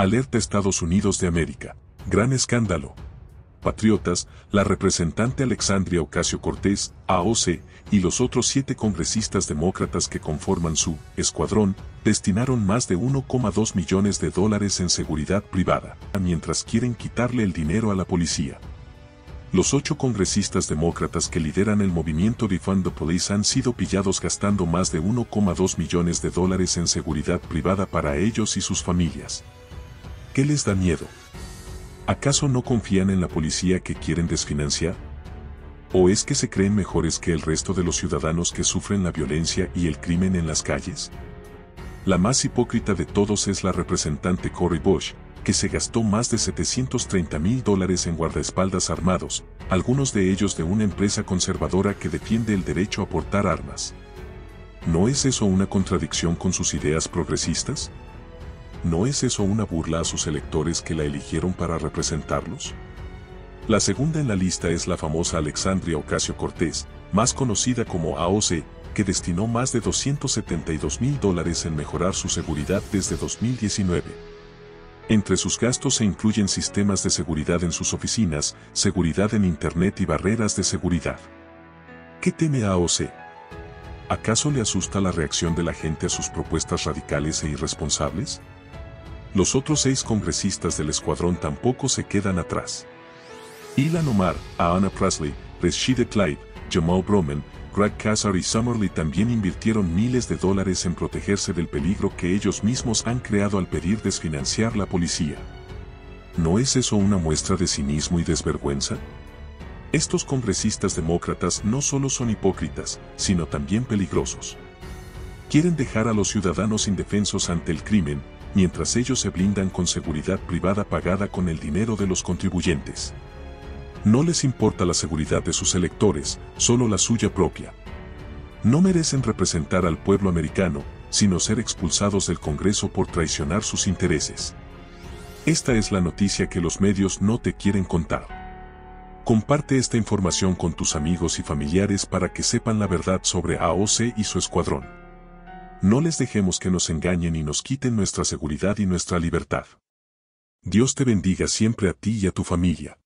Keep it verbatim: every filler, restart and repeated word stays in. Alerta Estados Unidos de América. Gran escándalo. Patriotas, la representante Alexandria Ocasio-Cortez, A O C, y los otros siete congresistas demócratas que conforman su escuadrón, destinaron más de uno coma dos millones de dólares en seguridad privada, mientras quieren quitarle el dinero a la policía. Los ocho congresistas demócratas que lideran el movimiento Defund the Police han sido pillados gastando más de uno coma dos millones de dólares en seguridad privada para ellos y sus familias. ¿Qué les da miedo? ¿Acaso no confían en la policía que quieren desfinanciar? ¿O es que se creen mejores que el resto de los ciudadanos que sufren la violencia y el crimen en las calles? La más hipócrita de todos es la representante Corey Bush, que se gastó más de setecientos treinta mil dólares en guardaespaldas armados, algunos de ellos de una empresa conservadora que defiende el derecho a portar armas. ¿No es eso una contradicción con sus ideas progresistas? ¿No es eso una burla a sus electores que la eligieron para representarlos? La segunda en la lista es la famosa Alexandria Ocasio-Cortez, más conocida como A O C, que destinó más de doscientos setenta y dos mil dólares en mejorar su seguridad desde dos mil diecinueve. Entre sus gastos se incluyen sistemas de seguridad en sus oficinas, seguridad en Internet y barreras de seguridad. ¿Qué teme A O C? ¿Acaso le asusta la reacción de la gente a sus propuestas radicales e irresponsables? Los otros seis congresistas del escuadrón tampoco se quedan atrás. Ilhan Omar, Ayanna Pressley, Rashida Tlaib, Jamal Bowman, Greg Casar y Summerlee también invirtieron miles de dólares en protegerse del peligro que ellos mismos han creado al pedir desfinanciar la policía. ¿No es eso una muestra de cinismo y desvergüenza? Estos congresistas demócratas no solo son hipócritas, sino también peligrosos. Quieren dejar a los ciudadanos indefensos ante el crimen, mientras ellos se blindan con seguridad privada pagada con el dinero de los contribuyentes. No les importa la seguridad de sus electores, solo la suya propia. No merecen representar al pueblo americano, sino ser expulsados del Congreso por traicionar sus intereses. Esta es la noticia que los medios no te quieren contar. Comparte esta información con tus amigos y familiares para que sepan la verdad sobre A O C y su escuadrón. No les dejemos que nos engañen y nos quiten nuestra seguridad y nuestra libertad. Dios te bendiga siempre a ti y a tu familia.